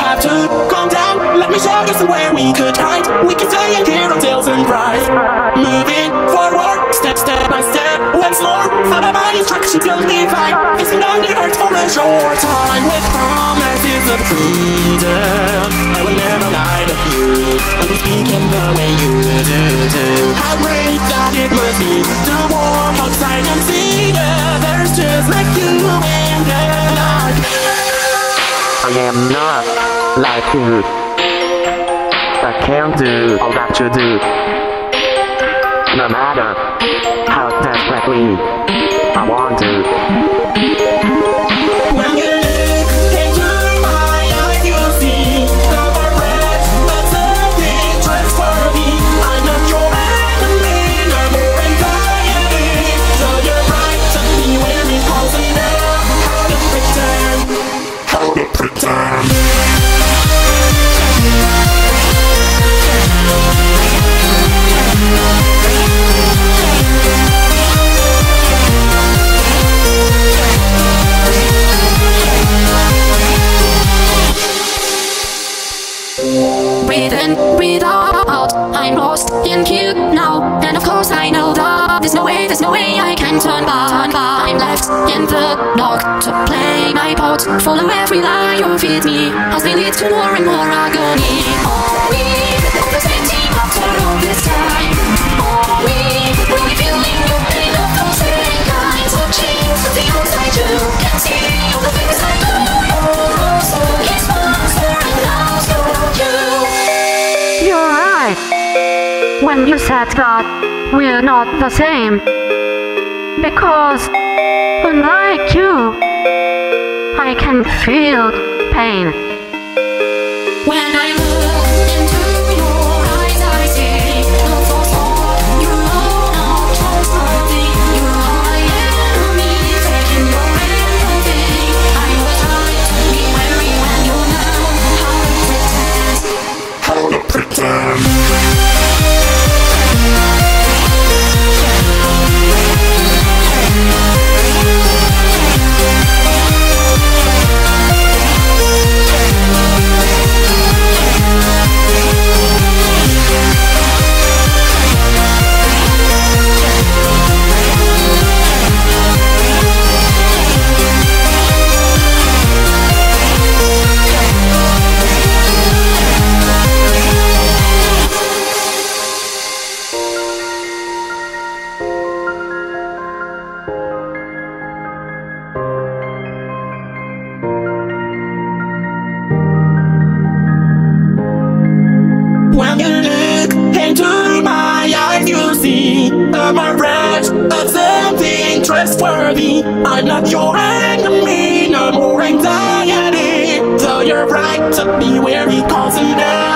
have to calm down. Let me show you somewhere we could hide. We can stay in here on tales and cries. Moving forward, step by step, once more. Follow my instructions, you'll be fine. It's been on the earth for a short time. With promises of freedom, I will never lie to you. I will speak in the way you do. How great that it must be to walk outside and see others just like you and I. I am not like you. I can't do all that you do, no matter how desperately I want to. When you look into my eyes, you'll see the regret, but something transformed me. I'm not your enemy, no more anxiety. So you're right to me when it comes to now. How to pretend, how to pretend. Breathe in, breathe out, I'm lost in here now. And of course I know that there's no way I can turn back. I'm left in the dark to play my part. Follow every lie you feed me, as they lead to more and more agony. Are we the same team after all this time? Are we really feeling your pain of those same kinds of chains? The outside you can see all the things I do. Oh, so it's fun, so right now, so you. You're right when you said that we're not the same, because unlike you, I can feel pain. When I look into your eyes, I see not so small. You're all out of something. You're my enemy, taking your everything. I was right to be wary when you know how to pretend. How to pretend. When you look into my eyes, you'll see the mirage of something trustworthy. I'm not your enemy, no more anxiety. So you're right to be wary, 'cause now